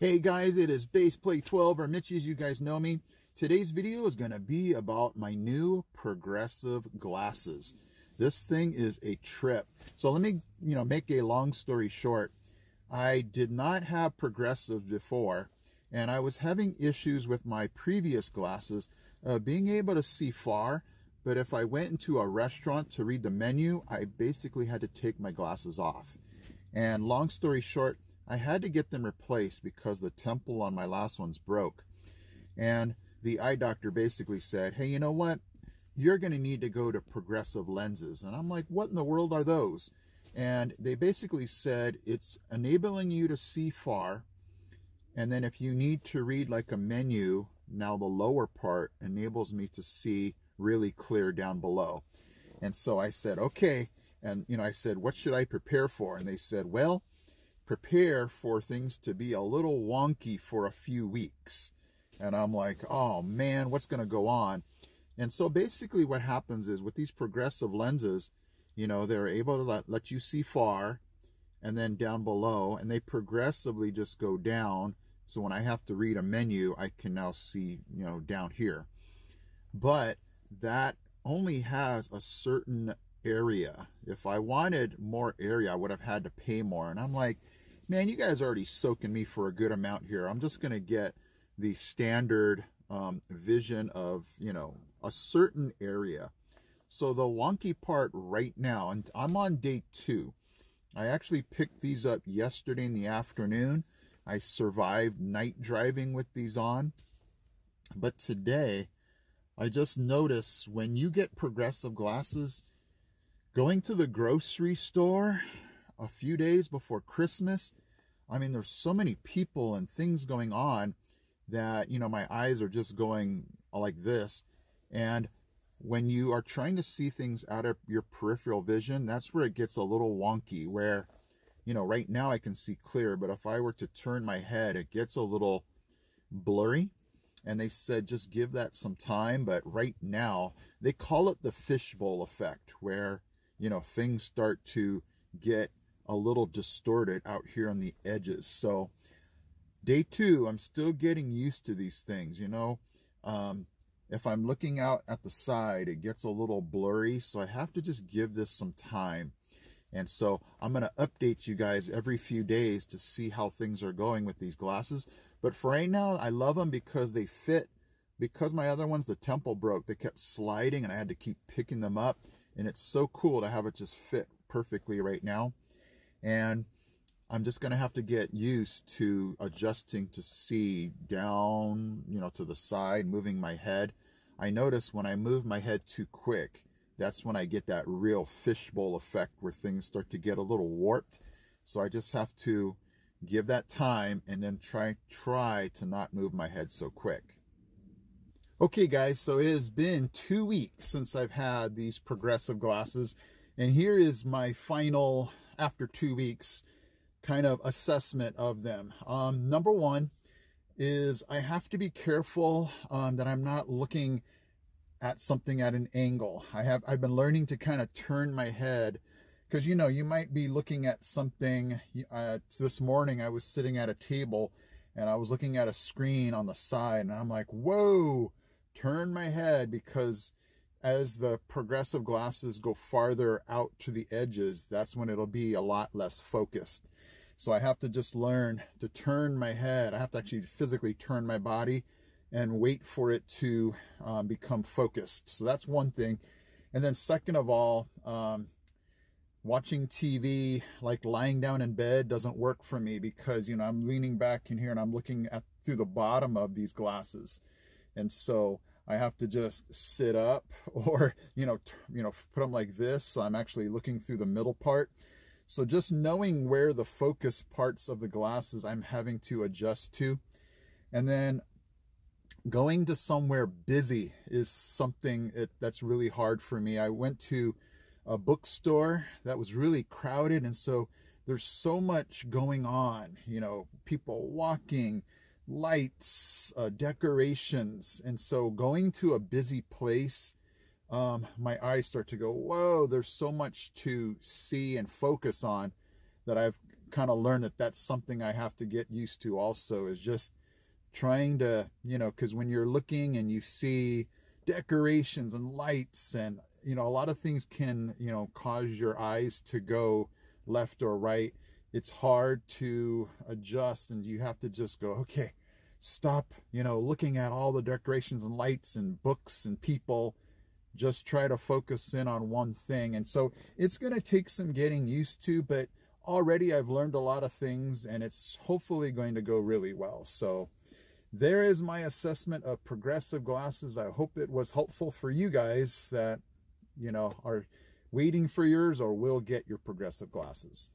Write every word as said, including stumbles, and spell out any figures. Hey guys, it is bass play twelve, or Mitch, as you guys know me. Today's video is going to be about my new progressive glasses. This thing is a trip. So let me, you know, make a long story short. I did not have progressive before, and I was having issues with my previous glasses uh, being able to see far, but if I went into a restaurant to read the menu, I basically had to take my glasses off. And long story short, I had to get them replaced because the temple on my last ones broke. And the eye doctor basically said, hey, you know what? You're going to need to go to progressive lenses. And I'm like, what in the world are those? And they basically said, it's enabling you to see far. And then if you need to read like a menu, now the lower part enables me to see really clear down below. And so I said, okay. And, you know, I said, what should I prepare for? And they said, well, prepare for things to be a little wonky for a few weeks. And I'm like, oh man, what's going to go on? And so basically what happens is with these progressive lenses, you know, they're able to let, let you see far and then down below, and they progressively just go down. So when I have to read a menu, I can now see, you know, down here. But that only has a certain area. If I wanted more area, I would have had to pay more. And I'm like, man, you guys are already soaking me for a good amount here. I'm just going to get the standard um, vision of, you know, a certain area. So the wonky part right now, and I'm on day two. I actually picked these up yesterday in the afternoon. I survived night driving with these on. But today, I just noticed when you get progressive glasses, going to the grocery store a few days before Christmas, I mean, there's so many people and things going on that, you know, my eyes are just going like this. And when you are trying to see things out of your peripheral vision, that's where it gets a little wonky, where, you know, right now I can see clear, but if I were to turn my head, it gets a little blurry. And they said, just give that some time. But right now, they call it the fishbowl effect, where, you know, things start to get a little distorted out here on the edges. So day two, I'm still getting used to these things, you know. Um, if I'm looking out at the side, it gets a little blurry. So I have to just give this some time. And so I'm going to update you guys every few days to see how things are going with these glasses. But for right now, I love them because they fit. Because my other ones, the temple broke, they kept sliding and I had to keep picking them up. And it's so cool to have it just fit perfectly right now. And I'm just going to have to get used to adjusting to see down, you know, to the side, moving my head. I notice when I move my head too quick, that's when I get that real fishbowl effect where things start to get a little warped. So I just have to give that time and then try, try to not move my head so quick. Okay guys, so it has been two weeks since I've had these progressive glasses, and here is my final, after two weeks, kind of assessment of them. Um, number one is I have to be careful um, that I'm not looking at something at an angle. I have, I've been learning to kind of turn my head, because you know, you might be looking at something. Uh, this morning I was sitting at a table and I was looking at a screen on the side and I'm like, whoa! Turn my head, because as the progressive glasses go farther out to the edges, that's when it'll be a lot less focused. So I have to just learn to turn my head. I have to actually physically turn my body and wait for it to um, become focused. So that's one thing. And then second of all, um, watching T V, like lying down in bed, doesn't work for me, because, you know, I'm leaning back in here and I'm looking at through the bottom of these glasses. And so I have to just sit up, or, you know, you know, put them like this. So I'm actually looking through the middle part. So just knowing where the focus parts of the glasses I'm having to adjust to. And then going to somewhere busy is something it, that's really hard for me. I went to a bookstore that was really crowded. And so there's so much going on, you know, people walking, lights, uh, decorations. And so going to a busy place, um, my eyes start to go, whoa, there's so much to see and focus on that I've kind of learn that that's something I have to get used to also, is just trying to, you know, because when you're looking and you see decorations and lights and, you know, a lot of things can, you know, cause your eyes to go left or right. It's hard to adjust, and you have to just go, okay, stop, you know, looking at all the decorations and lights and books and people. Just try to focus in on one thing. And so it's going to take some getting used to, but already I've learned a lot of things, and it's hopefully going to go really well. So there is my assessment of progressive glasses. I hope it was helpful for you guys that, you know, are waiting for yours or will get your progressive glasses.